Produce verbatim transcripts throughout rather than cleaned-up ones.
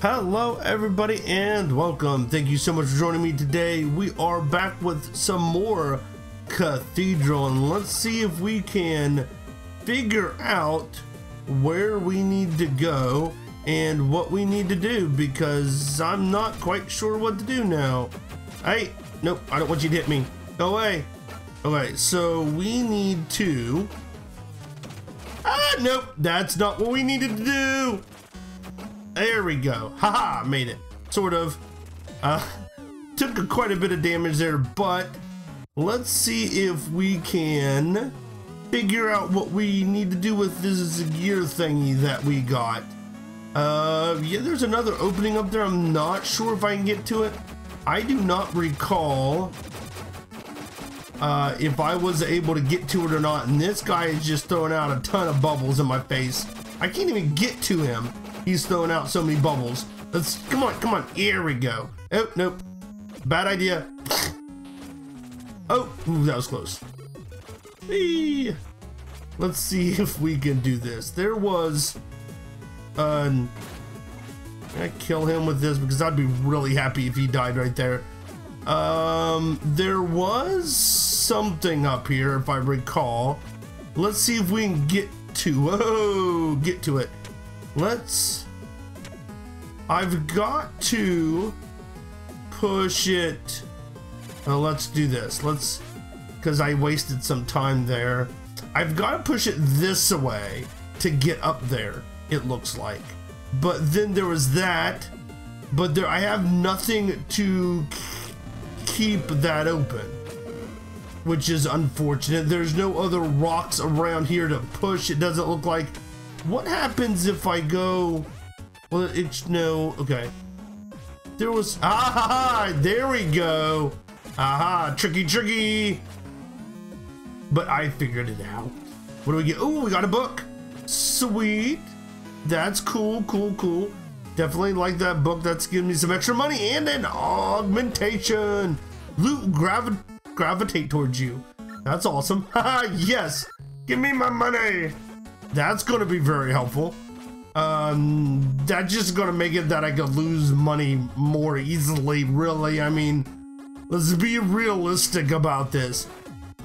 Hello everybody and welcome. Thank you so much for joining me today. We are back with some more Cathedral and let's see if we can figure out where we need to go and what we need to do, because I'm not quite sure what to do now. Hey, nope, I don't want you to hit me. Go away. Okay, so we need to... Ah, nope, that's not what we needed to do. There we go. Haha, made it. Sort of. Uh, took quite a bit of damage there, but let's see if we can figure out what we need to do with this gear thingy that we got. Uh, yeah, there's another opening up there. I'm not sure if I can get to it. I do not recall uh, if I was able to get to it or not, and this guy is just throwing out a ton of bubbles in my face. I can't even get to him. He's throwing out so many bubbles. Let's, come on, come on, here we go. Oh, nope, bad idea. Oh, ooh, that was close. Eee. Let's see if we can do this. There was, um, I kill him with this because I'd be really happy if he died right there. Um, there was something up here if I recall. Let's see if we can get to, whoa, get to it. Let's, I've got to push it. Uh, let's do this. Let's, because I wasted some time there. I've got to push it this way to get up there, it looks like. But then there was that, but there, I have nothing to keep that open, which is unfortunate. There's no other rocks around here to push. It doesn't look like. What happens if I go, well, it's no, okay. There was, ah, there we go. Aha, tricky, tricky. But I figured it out. What do we get? Oh, we got a book. Sweet. That's cool, cool, cool. Definitely like that book. That's giving me some extra money and an augmentation. Loot, gravi gravitate towards you. That's awesome. Haha, yes. Give me my money. That's going to be very helpful. Um, that's just going to make it that I could lose money more easily, really. I mean, let's be realistic about this.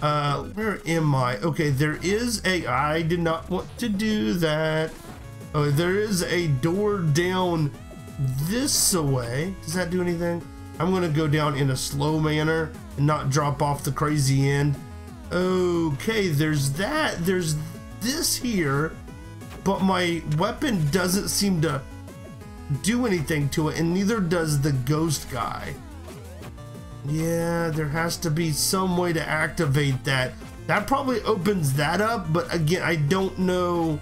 Uh, where am I? Okay, there is a... I did not want to do that. Oh, there is a door down this way. Does that do anything? I'm going to go down in a slow manner and not drop off the crazy end. Okay, there's that. There's... this here, but my weapon doesn't seem to do anything to it, and neither does the ghost guy. Yeah, there has to be some way to activate that. That probably opens that up, but again, I don't know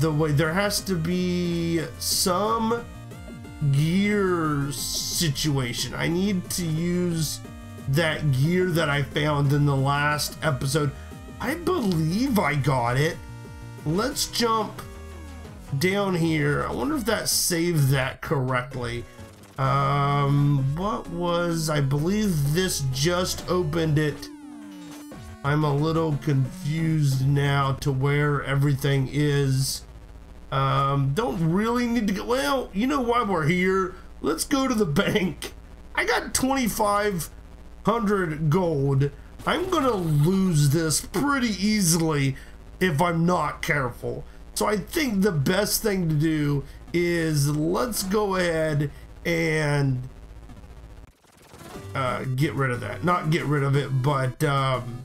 the way. There has to be some gear situation. I need to use that gear that I found in the last episode. I believe I got it. Let's jump down here. I wonder if that saved that correctly. Um, what was, I believe this just opened it. I'm a little confused now to where everything is. Um, don't really need to go, well, you know why we're here. Let's go to the bank. I got twenty-five hundred gold. I'm gonna lose this pretty easily if I'm not careful. So I think the best thing to do is let's go ahead and uh, get rid of that. Not get rid of it, but um,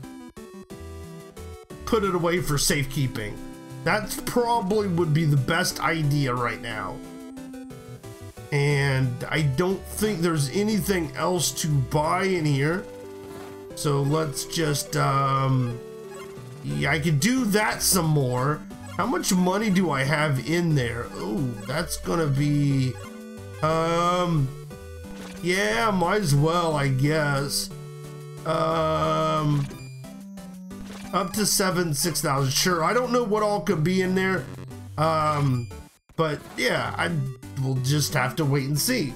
put it away for safekeeping. That's probably would be the best idea right now. And I don't think there's anything else to buy in here. So let's just, um, yeah, I could do that some more. How much money do I have in there? Oh, that's gonna be, um, yeah, might as well, I guess. Um, up to seven, six thousand. Sure, I don't know what all could be in there. Um, but yeah, I will just have to wait and see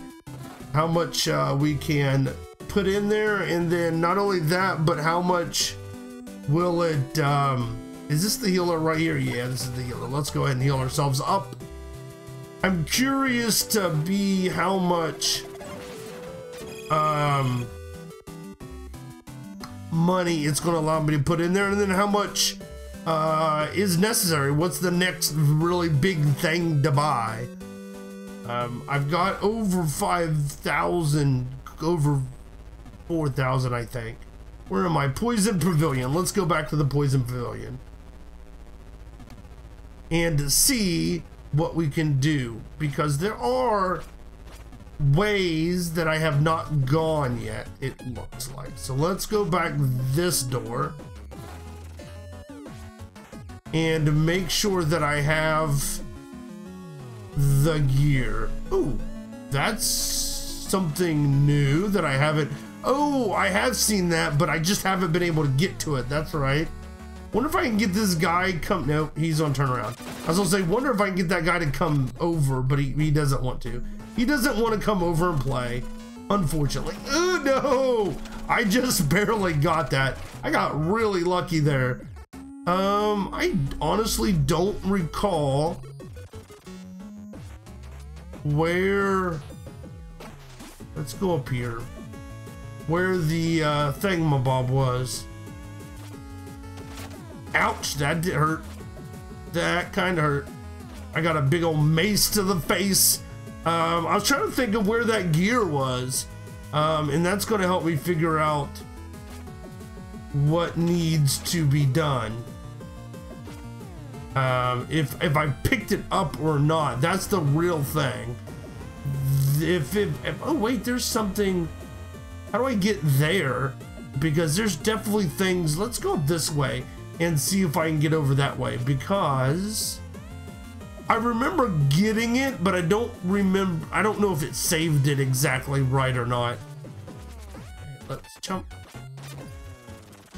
how much uh, we can put in there, and then not only that, but how much will it, um, is this the healer right here? Yeah, this is the healer. Let's go ahead and heal ourselves up. I'm curious to be how much um, money it's going to allow me to put in there, and then how much uh, is necessary. What's the next really big thing to buy? Um, I've got over five thousand, over four thousand, I think. Where am I? Poison Pavilion. Let's go back to the Poison Pavilion and see what we can do, because there are ways that I have not gone yet, it looks like. So let's go back this door and make sure that I have the gear. Ooh, that's something new that I haven't. Oh, I have seen that, but I just haven't been able to get to it. That's right. Wonder if I can get this guy come. No, he's on turnaround. I was gonna say, wonder if I can get that guy to come over, but he, he doesn't want to. He doesn't want to come over and play, unfortunately. Oh no! I just barely got that. I got really lucky there. Um, I honestly don't recall where. Let's go up here. Where the uh, thingamabob was. Ouch, that did hurt. That kind of hurt. I got a big old mace to the face. Um, I was trying to think of where that gear was. Um, and that's going to help me figure out what needs to be done. Um, if, if I picked it up or not, that's the real thing. If it, if, oh wait, there's something. How do I get there? Because there's definitely things. Let's go this way and see if I can get over that way, because I remember getting it, but I don't remember. I don't know if it saved it exactly right or not. Let's jump.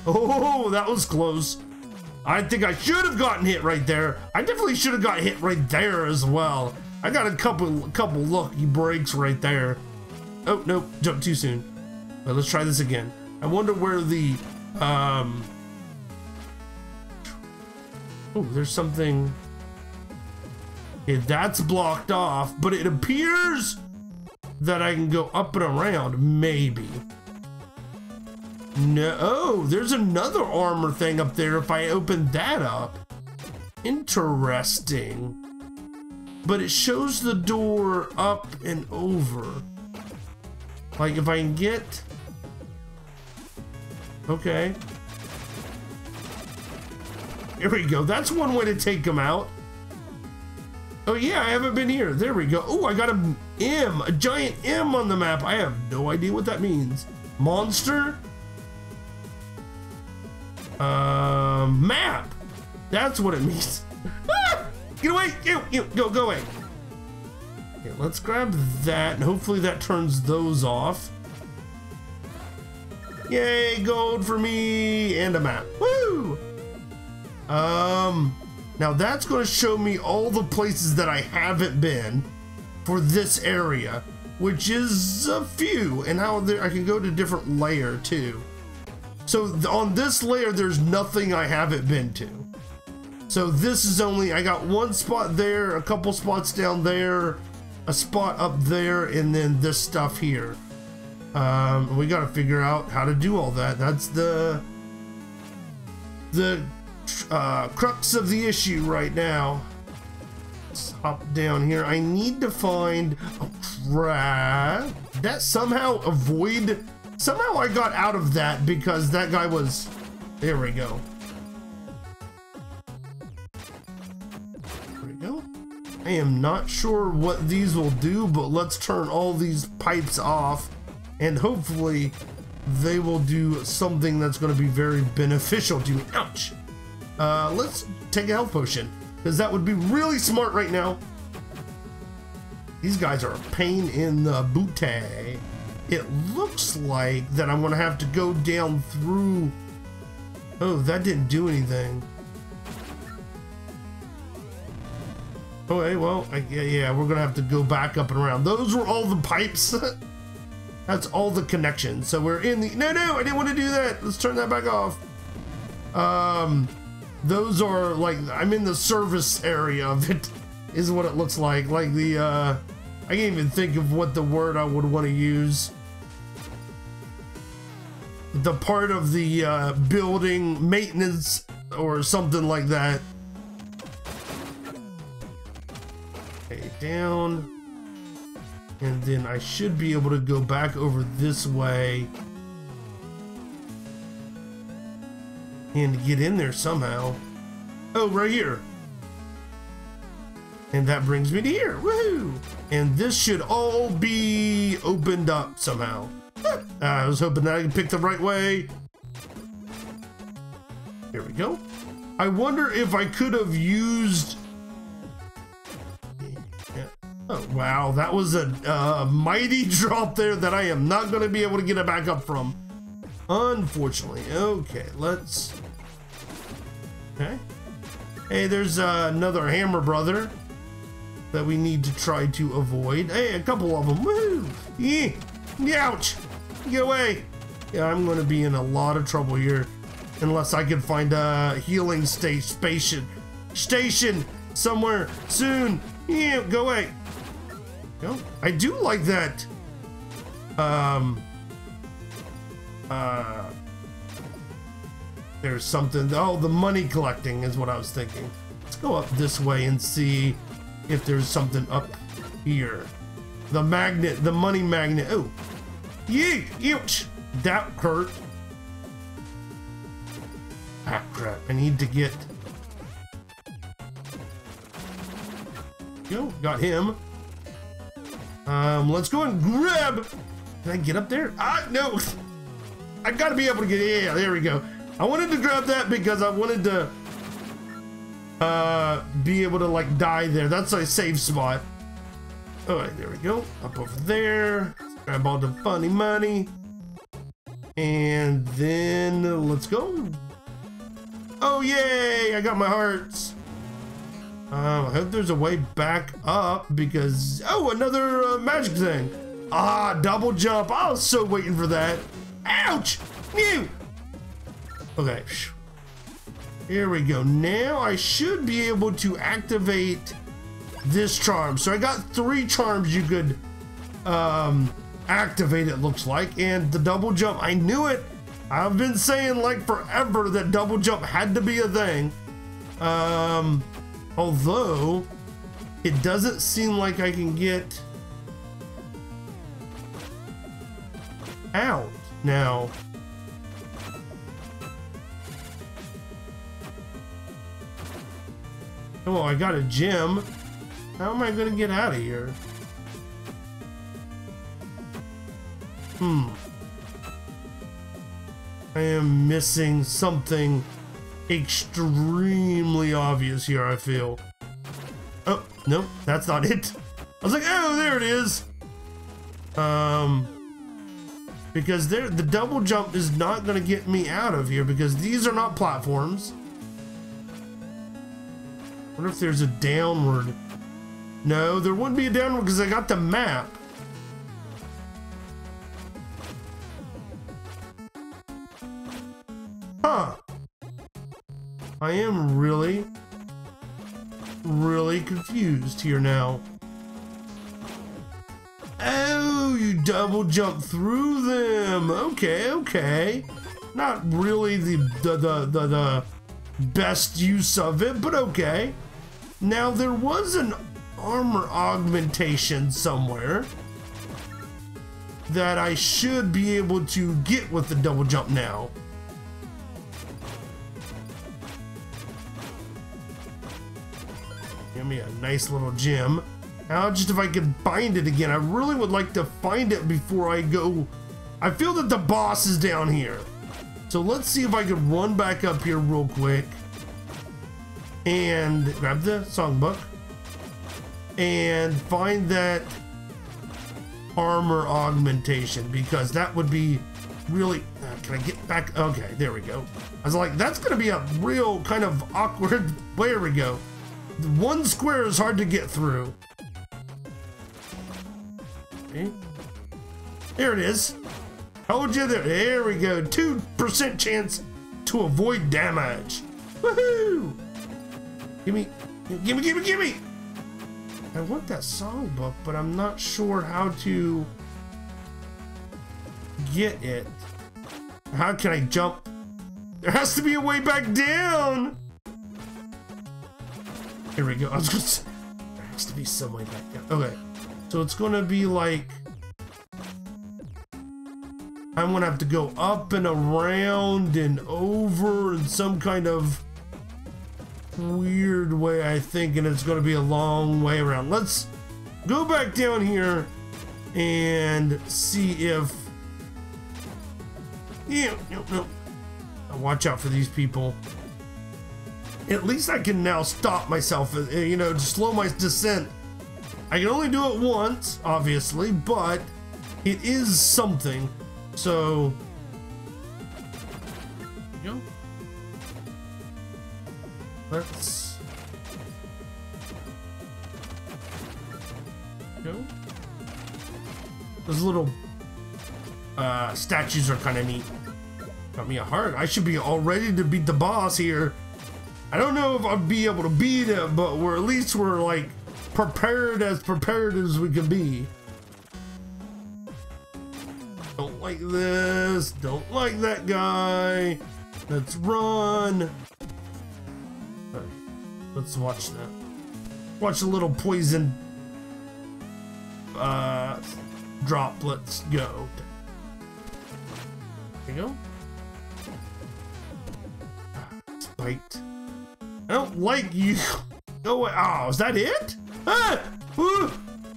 Oh, that was close. I think I should have gotten hit right there. I definitely should have got hit right there as well. I got a couple, a couple lucky breaks right there. Oh, nope, jumped too soon. But let's try this again. I wonder where the, um, oh, there's something. Okay, that's blocked off, but it appears that I can go up and around, maybe. No, oh, there's another armor thing up there if I open that up. Interesting. But it shows the door up and over. Like if I can get, okay. Here we go. That's one way to take them out. Oh yeah, I haven't been here. There we go. Oh, I got an M, a giant M on the map. I have no idea what that means. Monster? Uh, map. That's what it means. Ah! Get away! Ew, ew, go, go away. Okay, let's grab that, and hopefully that turns those off. Yay, gold for me and a map. Woo! Um, now that's going to show me all the places that I haven't been for this area, which is a few, and how there, I can go to different layer too. So th on this layer, there's nothing I haven't been to. So this is only, I got one spot there, a couple spots down there, a spot up there, and then this stuff here. Um, we got to figure out how to do all that. That's the the Uh, crux of the issue right now. Let's hop down here. I need to find a crap. That somehow avoid. Somehow I got out of that because that guy was. There we go. There we go. I am not sure what these will do, but let's turn all these pipes off, and hopefully they will do something that's going to be very beneficial to me. Ouch. Uh, let's take a health potion, because that would be really smart right now. These guys are a pain in the booty. It looks like that I'm going to have to go down through. Oh, that didn't do anything. Oh, hey, well, I, yeah, yeah, we're going to have to go back up and around. Those were all the pipes. That's all the connections. So we're in the. No, no, I didn't want to do that. Let's turn that back off. Um... Those are like, I'm in the service area of it. is what it looks like. Like the, uh, I can't even think of what the word I would want to use. The part of the uh, building maintenance or something like that. Okay, down. And then I should be able to go back over this way and get in there somehow. Oh, right here. And that brings me to here. Woohoo! And this should all be opened up somehow. uh, I was hoping that I could pick the right way. Here we go. I wonder if I could have used... Oh, wow, that was a uh, mighty drop there that I am not going to be able to get it back up from. Unfortunately. Okay, let's... Okay. Hey, there's uh, another hammer brother that we need to try to avoid. Hey, a couple of them. Woo! Yeah. Ouch! Get away! Yeah, I'm going to be in a lot of trouble here. Unless I can find a healing stage station. Station! Somewhere soon! Yeah, go away! Go. I do like that. Um. Uh. There's something. Oh, the money collecting is what I was thinking. Let's go up this way and see if there's something up here. The magnet, the money magnet. Oh. Yeah, ouch. That hurt. Ah, crap. I need to get. Go. Got him. Um, let's go and grab. Can I get up there? Ah, no. I gotta be able to get. Yeah, there we go. I wanted to grab that because I wanted to uh, be able to like die there. That's a safe spot. All right, there we go. Up over there. Let's grab all the funny money, and then let's go. Oh yay! I got my hearts. Um, I hope there's a way back up because... Oh, another uh, magic thing. Ah, double jump. I was so waiting for that. Ouch! Mew! Okay. Here we go. Now I should be able to activate this charm. So I got three charms you could um, activate, it looks like. And the double jump, I knew it. I've been saying like forever that double jump had to be a thing. Um... Although, it doesn't seem like I can get out now. Oh, I got a gem. How am I going to get out of here? Hmm. I am missing something. Extremely obvious here, I feel. Oh, no, that's not it. I was like, oh, there it is. Um, because there, the double jump is not going to get me out of here because these are not platforms. I wonder if there's a downward. No, there wouldn't be a downward because I got the map. Huh. I am really, really confused here now. Oh, you double jump through them. Okay, okay. Not really the the the the, the best use of it, but okay. Now there was an armor augmentation somewhere that I should be able to get with the double jump now. Give me a nice little gem. Now, just if I could find it again, I really would like to find it before I go. I feel that the boss is down here. So let's see if I could run back up here real quick. And grab the songbook. And find that armor augmentation because that would be really... Uh, can I get back? Okay, there we go. I was like, that's going to be a real kind of awkward... There we go. One square is hard to get through. Okay. There it is. Told you there. There we go. two percent chance to avoid damage. Woohoo! Gimme. Gimme, gimme, gimme! I want that songbook, but I'm not sure how to get it. How can I jump? There has to be a way back down! Here we go. I was gonna say, there has to be some way back down. Okay. So it's gonna be like... I'm gonna have to go up and around and over in some kind of weird way, I think, and it's gonna be a long way around. Let's go back down here and see if... Yeah, no, no. Watch out for these people. At least I can now stop myself, you know, to slow my descent. I can only do it once, obviously, but it is something. So, there we go. Let's go. Those little uh, statues are kind of neat. Got me a heart. I should be all ready to beat the boss here. I don't know if I'll be able to beat it, but we're at least we're like prepared as prepared as we can be. Don't like this. Don't like that guy. Let's run. All right, let's watch that. Watch a little poison uh, droplets go. There you go. Spiked. I don't like you. No way. Oh, is that it? Ah! Woo!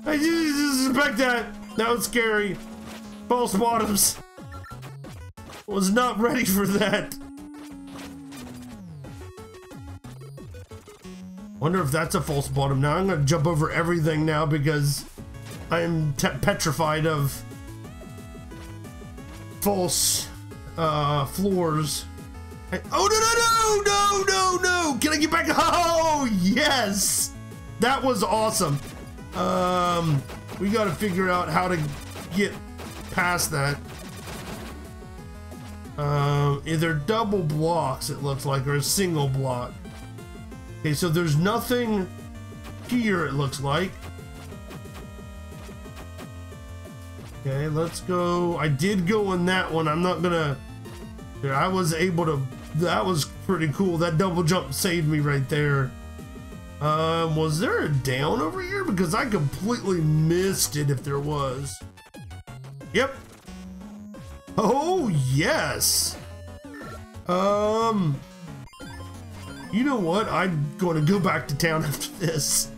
I didn't expect that. That was scary. False bottoms. Was not ready for that. Wonder if that's a false bottom. Now I'm gonna jump over everything now because I'm te petrified of false uh, floors. I oh no no no no no! Can I get back? Oh yes, that was awesome. Um, we gotta figure out how to get past that. Um, either double blocks it looks like, or a single block. Okay, so there's nothing here it looks like. Okay, let's go. I did go in that one. I'm not gonna. There, I was able to. That was pretty cool. That double jump saved me right there. Um, was there a down over here? Because I completely missed it if there was. Yep. Oh, yes. Um, you know what? I'm going to go back to town after this.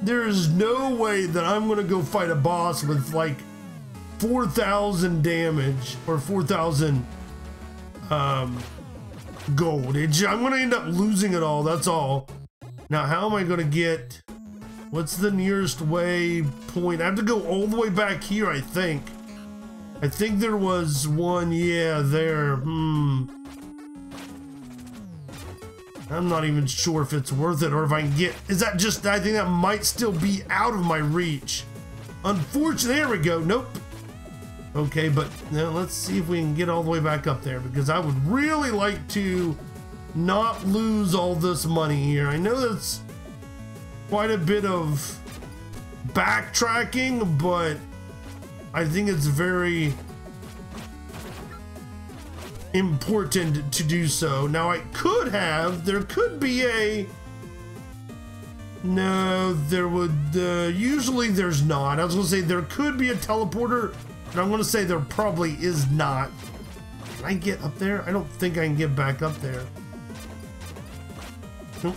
There is no way that I'm going to go fight a boss with like four thousand damage or four thousand um, gold. It, I'm going to end up losing it all. That's all. Now, how am I going to get... What's the nearest way point? I have to go all the way back here, I think. I think there was one, yeah, there. Hmm. I'm not even sure if it's worth it or if I can get... Is that just... I think that might still be out of my reach. Unfortunately, there we go. Nope. Okay, but now let's see if we can get all the way back up there because I would really like to not lose all this money here. I know that's... quite a bit of backtracking, but I think it's very important to do so. Now I could have, there could be a, no, there would, uh, usually there's not. I was gonna say there could be a teleporter, but I'm gonna say there probably is not. Can I get up there? I don't think I can get back up there. Nope.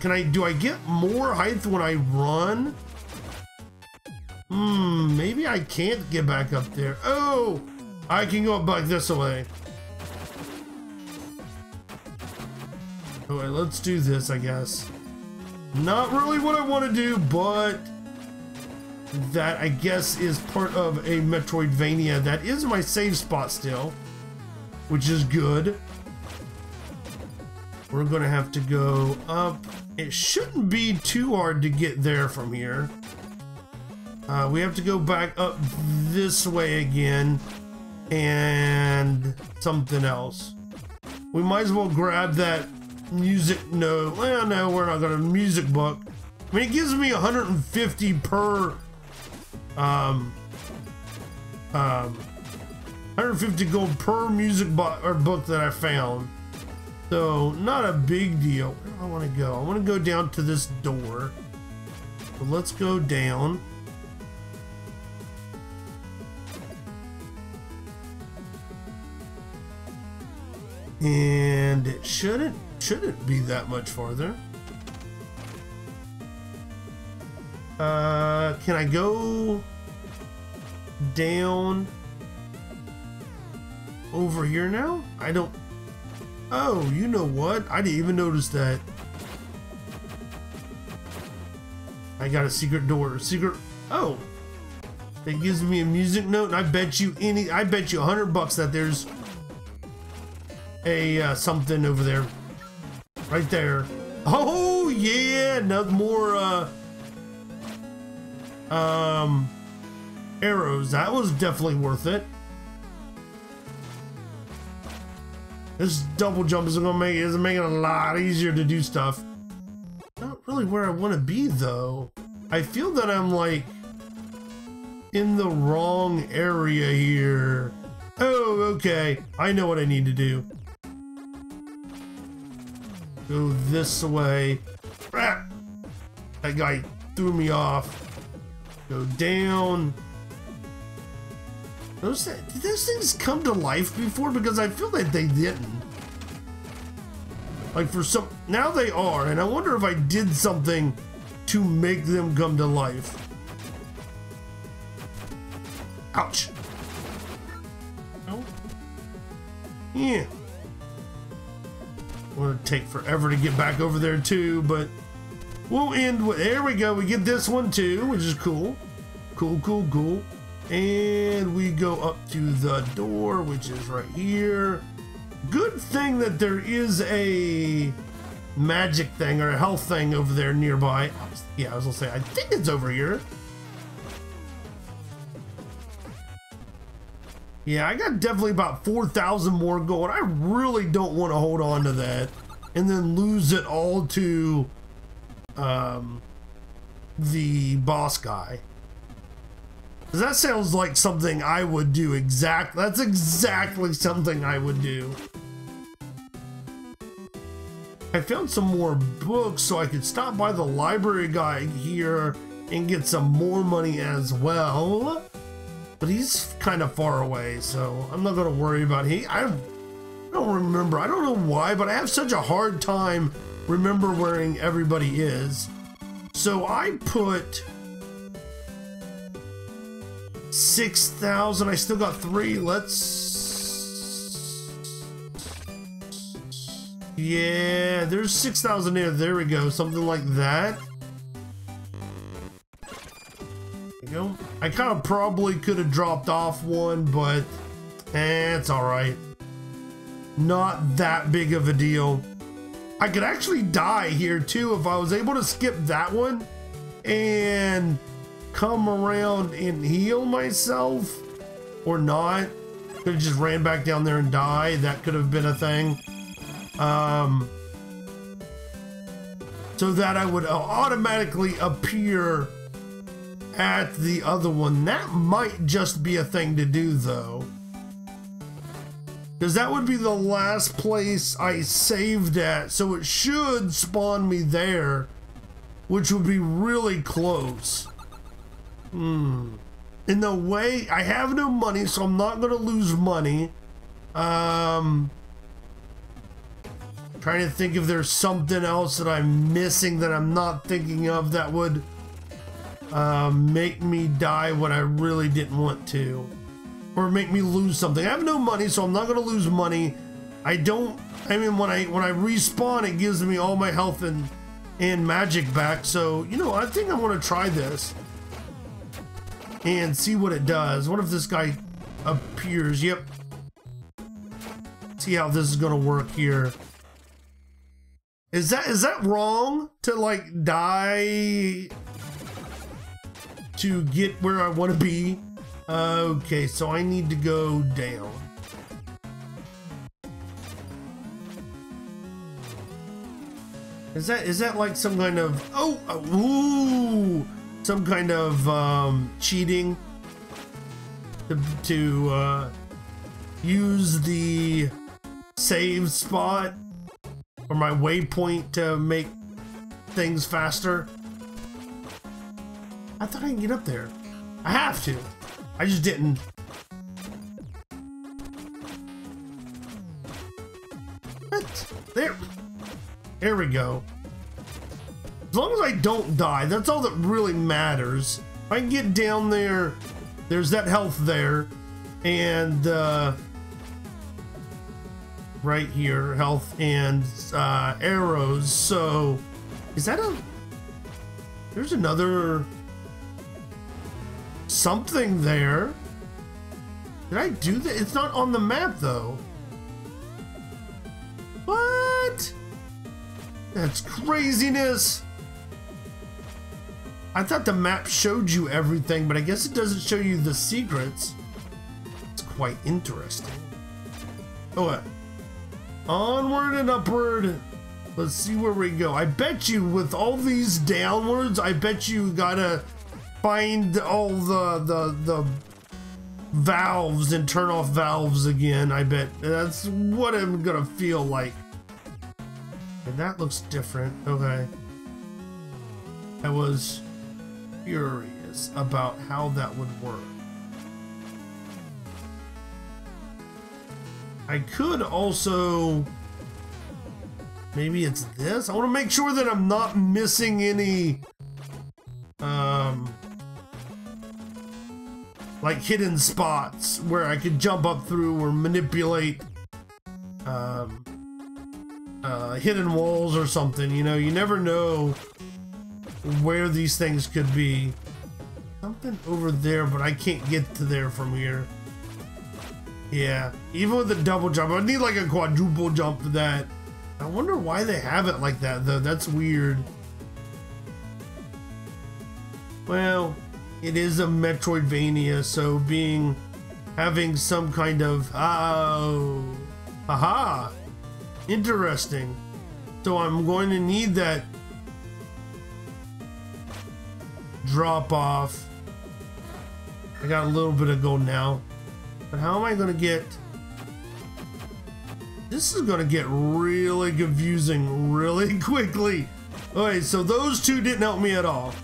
Can I, do I get more height when I run? Hmm, maybe I can't get back up there. Oh, I can go back this way. Okay, let's do this, I guess. Not really what I want to do, but that I guess is part of a Metroidvania. That is my save spot still, which is good. We're gonna have to go up. It shouldn't be too hard to get there from here. Uh, we have to go back up this way again and something else. We might as well grab that music note. Well, no, we're not gonna music book. I mean, it gives me one hundred fifty per um um one hundred fifty gold per music book or book that I found. So not a big deal. Where do I want to go? I want to go down to this door. So let's go down. And it shouldn't shouldn't be that much farther. Uh, can I go down over here now? I don't. Oh, you know what? I didn't even notice that. I got a secret door. Secret. Oh, that gives me a music note, and I bet you any. I bet you a hundred bucks that there's a uh, something over there, right there. Oh yeah, another more uh, um, arrows. That was definitely worth it. This double jump is gonna make is making it a lot easier to do stuff. Not really where I want to be though. I feel that I'm like in the wrong area here. Oh, okay. I know what I need to do. Go this way. Ah, that guy threw me off. Go down. Those th did those things come to life before? Because I feel like they didn't. Like for some, now they are, and I wonder if I did something to make them come to life. Ouch. Oh. Yeah. Gonna take forever to get back over there too, but we'll end with, there we go, we get this one too, which is cool. Cool, cool, cool. And we go up to the door, which is right here. Good thing that there is a magic thing or a health thing over there nearby. I was, yeah, I was gonna say, I think it's over here. Yeah, I got definitely about four thousand more gold. I really don't want to hold on to that and then lose it all to um, the boss guy. Because that sounds like something I would do exactly. That's exactly something I would do. I found some more books, so I could stop by the library guy here and get some more money as well. But he's kind of far away, so I'm not gonna worry about he. I don't remember. I don't know why, but I have such a hard time remember where everybody is. So I put six thousand. I still got three. Let's. Yeah, there's six thousand there. There we go. Something like that. I kind of probably could have dropped off one, but eh, it's all right. Not that big of a deal. I could actually die here too if I was able to skip that one and come around and heal myself or not. Could have just ran back down there and died. That could have been a thing. Um, so that I would automatically appear at the other one. That might just be a thing to do though, because that would be the last place I saved at, so it should spawn me there, which would be really close. Hmm. In the way, I have no money, so I'm not gonna lose money. Um, trying to think if there's something else that I'm missing that I'm not thinking of that would Uh, make me die when I really didn't want to, or make me lose something. I have no money, so I'm not gonna lose money. I don't, I mean, when I when I respawn, it gives me all my health and and magic back. So, you know, I think I want to try this and see what it does. What if this guy appears? Yep. See how this is gonna work here. Is that is that wrong to like die to get where I want to be? Uh, okay, so I need to go down. Is that is that like some kind of oh, oh ooh, some kind of um, cheating to, to uh, use the save spot or my waypoint to make things faster? I thought I can get up there. I have to. I just didn't. What? There. There we go. As long as I don't die, that's all that really matters. If I can get down there, there's that health there, and uh, right here, health and uh, arrows. So, is that a? There's another something there. Did I do that? It's not on the map though. What? That's craziness! I thought the map showed you everything, but I guess it doesn't show you the secrets. It's quite interesting. Oh, uh, onward and upward. Let's see where we go. I bet you with all these downwards, I bet you gotta find all the the the valves and turn off valves again. I bet that's what I'm gonna feel like. And that looks different. Okay. I was furious about how that would work. I could also... Maybe it's this? I want to make sure that I'm not missing any... Um... Like hidden spots where I could jump up through or manipulate... Um... Uh, hidden walls or something, you know, you never know where these things could be. Something over there, but I can't get to there from here. Yeah, even with the double jump, I need like a quadruple jump for that. I wonder why they have it like that though, that's weird. Well, it is a Metroidvania, so being, having some kind of, oh, aha. Interesting. So I'm going to need that drop off. I got a little bit of gold now, but how am I going to get? This is going to get really confusing really quickly. Okay, so those two didn't help me at all.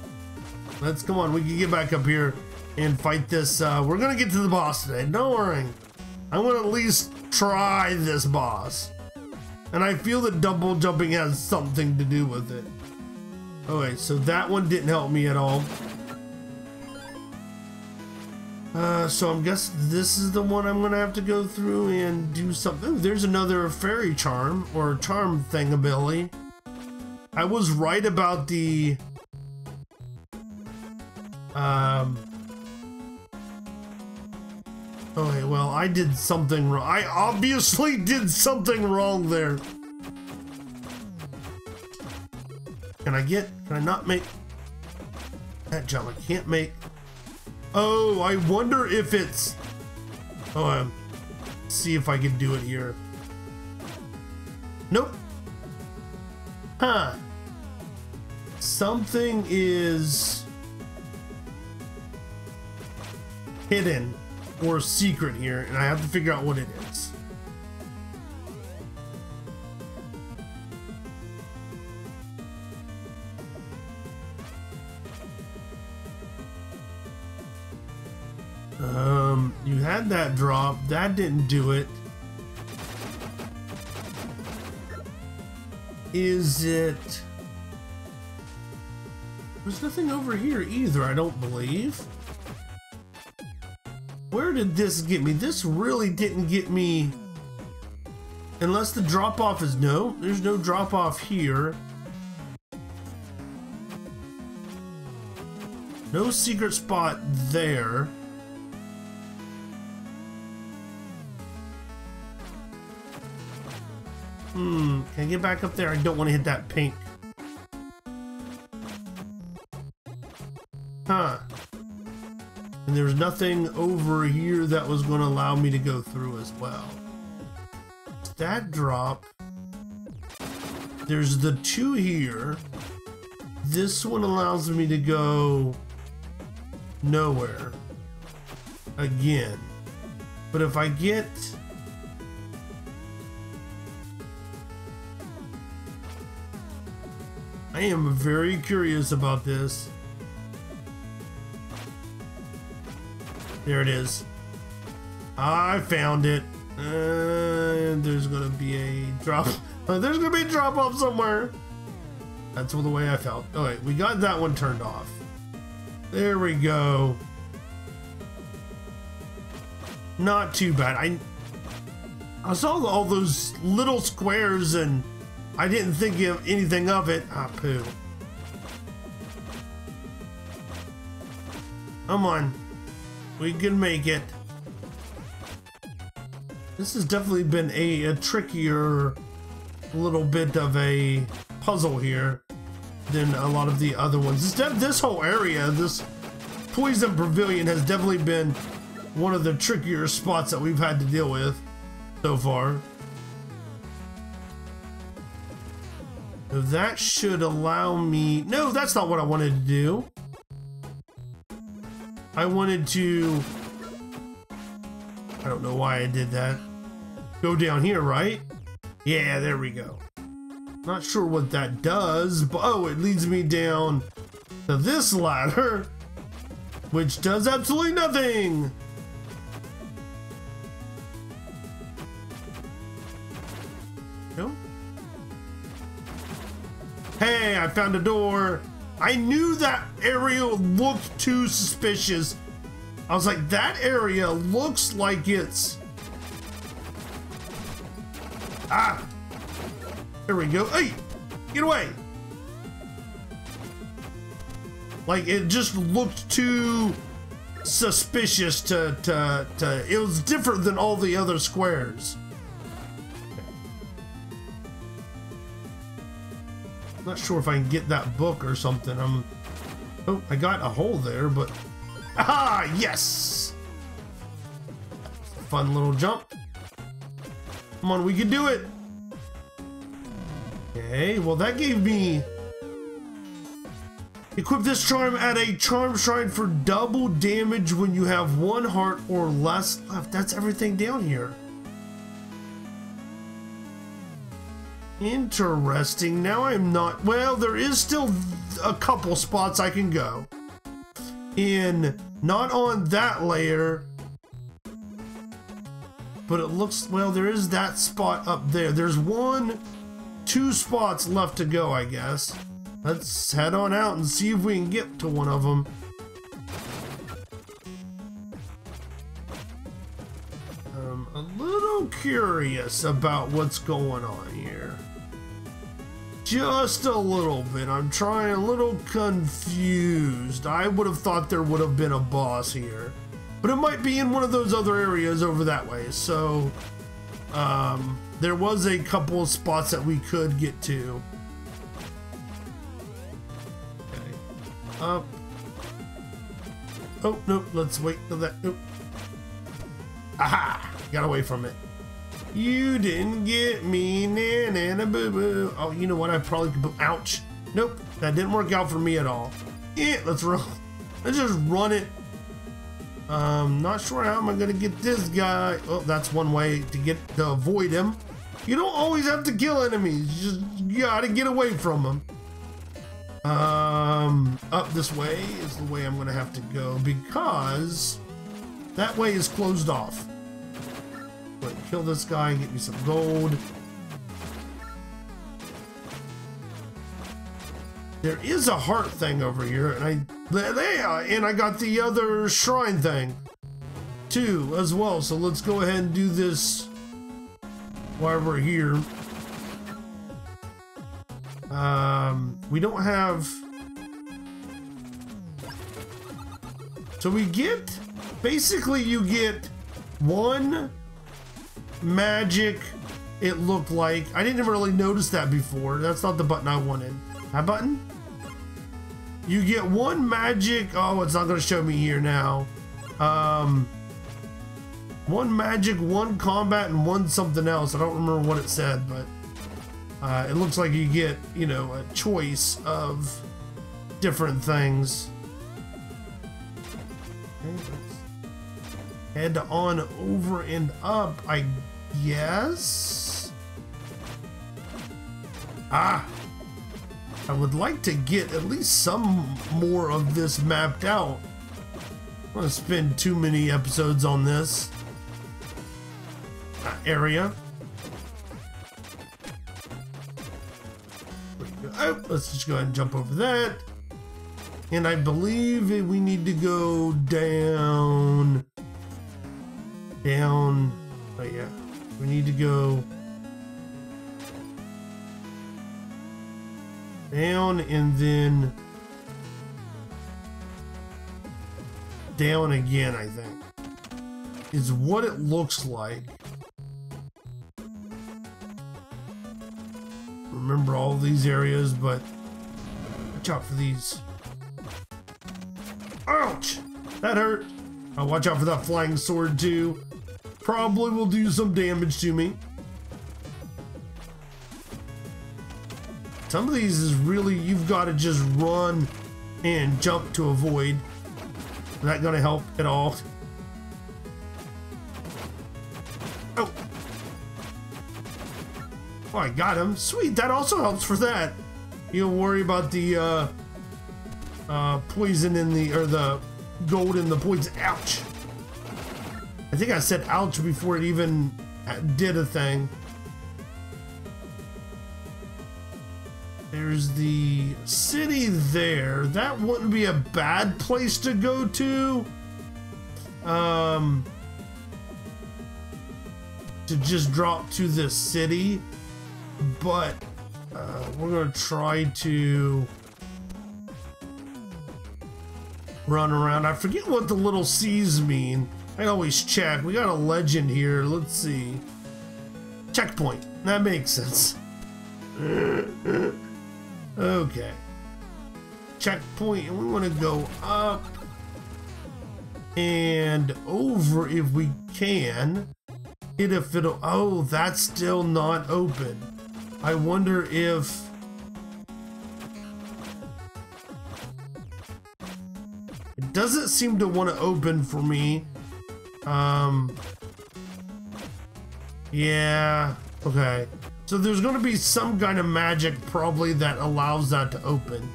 Let's come on. We can get back up here and fight this. Uh, we're going to get to the boss today. Don't worry. I'm going to at least try this boss. And I feel that double jumping has something to do with it. Okay, so that one didn't help me at all. Uh, so I'm guessing this is the one I'm gonna have to go through and do something. Ooh, there's another fairy charm or charm thingabilly. I was right about the um Okay, well, I did something wrong. I obviously did something wrong there. Can I get, can I not make that jump? I can't make. Oh, I wonder if it's, oh, um, see if I can do it here. Nope. Huh. Something is hidden. Or a secret here, and I have to figure out what it is. Um, you had that drop, that didn't do it. Is it? There's nothing over here either, I don't believe. Where did this get me? This really didn't get me. Unless the drop off is no. There's no drop off here. No secret spot there. Hmm. Can I get back up there? I don't want to hit that pink. Huh. And there's nothing over here that was going to allow me to go through as well. That drop. There's the two here. This one allows me to go nowhere again. But if I get I am very curious about this. There it is. I found it. Uh, there's gonna be a drop. There's gonna be a drop off somewhere. That's the way I felt. All right, we got that one turned off. There we go. Not too bad. I I saw all those little squares and I didn't think of anything of it. Ah, poo. Come on. We can make it. This has definitely been a, a trickier little bit of a puzzle here than a lot of the other ones. This, this whole area, this Poison Pavilion, has definitely been one of the trickier spots that we've had to deal with so far. So that should allow me... No, that's not what I wanted to do. I wanted to... I don't know why I did that. Go down here, right? Yeah, there we go. Not sure what that does, but oh, it leads me down to this ladder, which does absolutely nothing. No. Hey, I found a door. I knew that area looked too suspicious. I was like, that area looks like it's... Ah! There we go. Hey! Get away! Like, it just looked too suspicious to... to, to it was different than all the other squares. Not sure if I can get that book or something. I'm... Oh, I got a hole there, but... Ah, yes! Fun little jump. Come on, we can do it! Okay, well that gave me... Equip this charm at a charm shrine for double damage when you have one heart or less left. That's everything down here. Interesting. Now I'm not... Well, there is still a couple spots I can go. In, not on that layer, but it looks, well, there is that spot up there. There's one, two spots left to go, I guess. Let's head on out and see if we can get to one of them. I'm a little curious about what's going on here. Just a little bit. I'm trying a little confused. I would have thought there would have been a boss here, but it might be in one of those other areas over that way. So um, there was a couple of spots that we could get to. Okay. Up. Oh, nope. Let's wait till that. Nope. Aha! Got away from it. You didn't get me, na na na boo boo. Oh, you know what? I probably could. Ouch. Nope, that didn't work out for me at all. Yeah, let's run. Let's just run it. Um, not sure how am I gonna get this guy. Oh, that's one way to get to avoid him. You don't always have to kill enemies. You just gotta get away from them. Um, up this way is the way I'm gonna have to go because that way is closed off. But kill this guy and get me some gold. There is a heart thing over here, and I yeah, and I got the other shrine thing too as well. So let's go ahead and do this while we're here. Um, we don't have, so we get basically you get one. Magic, it looked like. I didn't really notice that before. That's not the button I wanted. That button? You get one magic. Oh, it's not going to show me here now. Um, one magic, one combat, and one something else. I don't remember what it said, but Uh, it looks like you get, you know, a choice of different things. Head on over and up, I guess. Ah, I would like to get at least some more of this mapped out. I'm gonna spend too many episodes on this uh, area. Oh, let's just go ahead and jump over that. And I believe we need to go down. Down. Oh, yeah. We need to go down and then down again, I think, is what it looks like. Remember all these areas, but watch out for these. Ouch! That hurt. Uh, watch out for that flying sword too. Probably will do some damage to me. Some of these is really, you've got to just run and jump to avoid. Not gonna help at all. Oh. Oh, I got him. Sweet, that also helps for that. You don't worry about the uh, uh, poison in the, or the gold in the poison. Ouch. I think I said ouch before it even did a thing. There's the city there. That wouldn't be a bad place to go to. Um, to just drop to the city. But uh, we're gonna try to run around. I forget what the little C's mean. I always check. We got a legend here. Let's see. Checkpoint. That makes sense. Okay. Checkpoint, and we want to go up and over if we can. Hit a fiddle. Oh, that's still not open. I wonder if it doesn't seem to want to open for me. Um. Yeah. Okay. So there's going to be some kind of magic probably that allows that to open.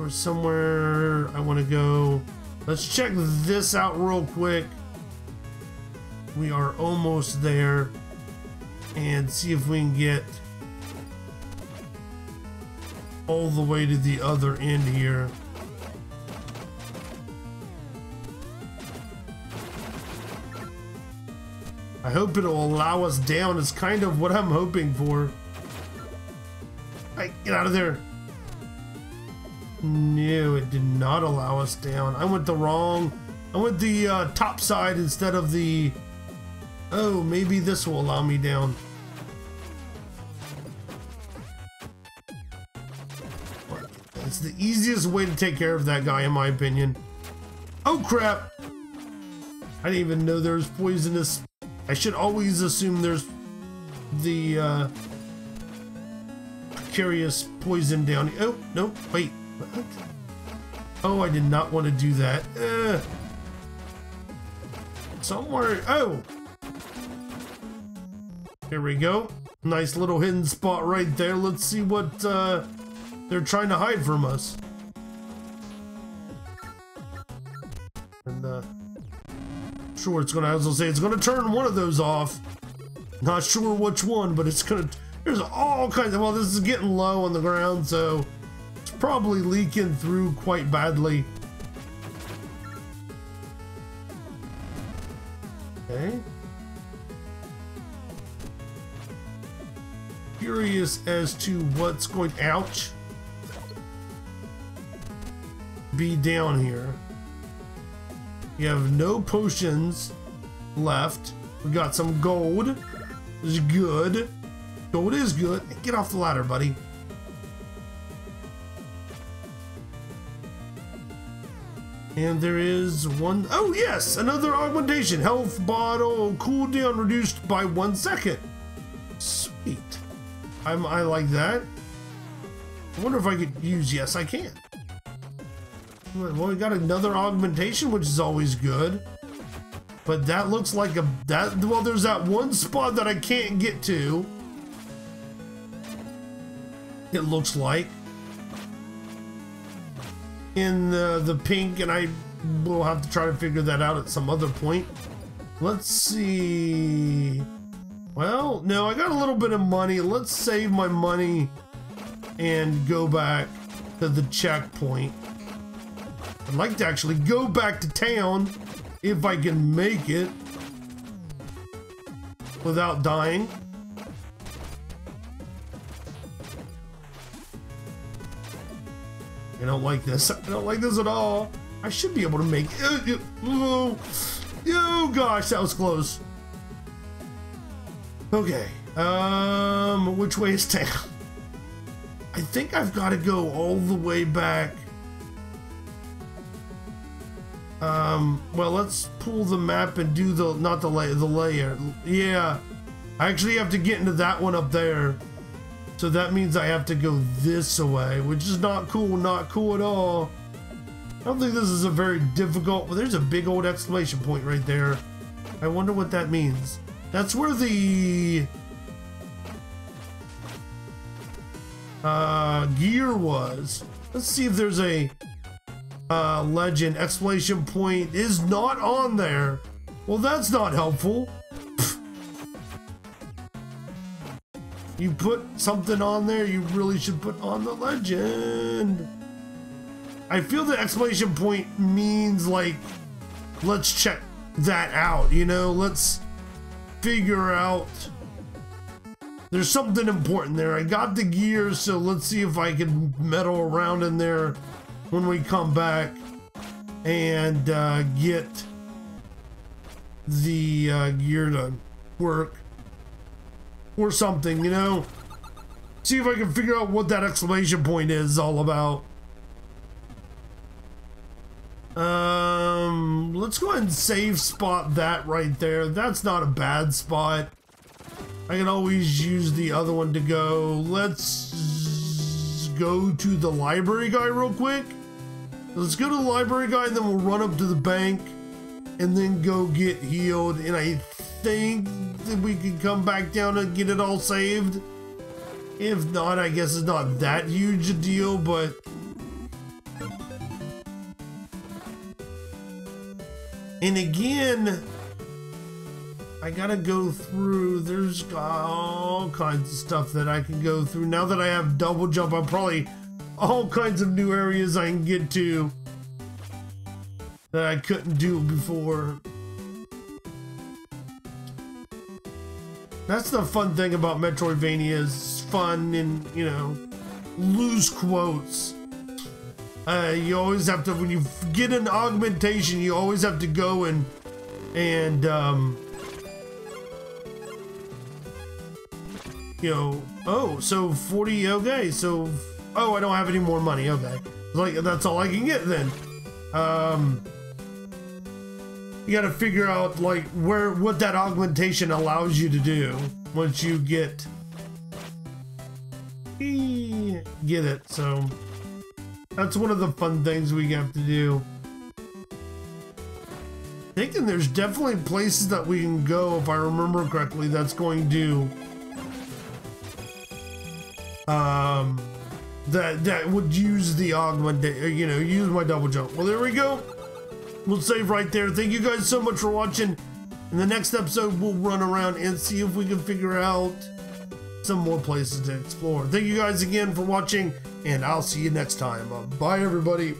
Or somewhere I want to go. Let's check this out real quick. We are almost there. And see if we can get all the way to the other end here. I hope it'll allow us down. Is kind of what I'm hoping for. Hey, get out of there. No, it did not allow us down. I went the wrong. I went the uh, top side instead of the... Oh, maybe this will allow me down. It's the easiest way to take care of that guy, in my opinion. Oh, crap. I didn't even know there was poisonous... I should always assume there's the uh, curious poison down here. Oh, no, wait. What? Oh, I did not want to do that. Uh, somewhere. Oh! Here we go. Nice little hidden spot right there. Let's see what uh, they're trying to hide from us. And, uh,. Sure, it's gonna, I was gonna say, it's gonna turn one of those off. Not sure which one, but it's gonna, there's all kinds of, well, this is getting low on the ground, so it's probably leaking through quite badly. Okay. Curious as to what's going, ouch, be down here. You have no potions left. We got some gold. This is good. Gold is good. Get off the ladder, buddy. And there is one. Oh, yes! Another augmentation. Health bottle. Cooldown reduced by one second. Sweet. I'm, I like that. I wonder if I could use, yes, I can. Well, we got another augmentation, which is always good. But that looks like a, that, well, there's that one spot that I can't get to. It looks like. In the, the pink, and I will have to try to figure that out at some other point. Let's see. Well, no, I got a little bit of money. Let's save my money and go back to the checkpoint. I'd like to actually go back to town if I can make it without dying. I don't like this. I don't like this at all. I should be able to make it. Oh, oh gosh, that was close. Okay, um, which way is town? I think I've got to go all the way back. Um, well, let's pull the map and do the, not the layer, the layer. Yeah, I actually have to get into that one up there. So that means I have to go this way, which is not cool, not cool at all. I don't think this is a very difficult, well, there's a big old exclamation point right there. I wonder what that means. That's where the uh, gear was. Let's see if there's a uh, legend. Explanation point is not on there. Well, that's not helpful. You put something on there you really should put on the legend. I feel the explanation point means like, let's check that out, you know, let's figure out there's something important there. I got the gear, so let's see if I can meddle around in there when we come back and uh, get the uh, gear to work or something, you know. See if I can figure out what that exclamation point is all about. Um, let's go ahead and save spot that right there. That's not a bad spot. I can always use the other one to go. Let's go to the library guy real quick. Let's go to the library guy, and then we'll run up to the bank and then go get healed. And I think that we can come back down and get it all saved. If not, I guess it's not that huge a deal, but and again, I gotta go through, there's all kinds of stuff that I can go through. Now that I have double jump, I'm probably all kinds of new areas I can get to that I couldn't do before. That's the fun thing about Metroidvania, is fun and, you know, loose quotes. Uh, you always have to, when you get an augmentation, you always have to go and, and, um, you know, oh, so forty, okay, so, oh, I don't have any more money, okay. Like, that's all I can get then. Um, you gotta figure out, like, where, what that augmentation allows you to do once you get, get it, so. That's one of the fun things we have to do. I'm thinking there's definitely places that we can go, if I remember correctly, that's going to um, that that would use the augment, you know, use my double jump. Well, there we go. We'll save right there. Thank you guys so much for watching. In the next episode, we'll run around and see if we can figure out some more places to explore. Thank you guys again for watching. And I'll see you next time. Bye, everybody.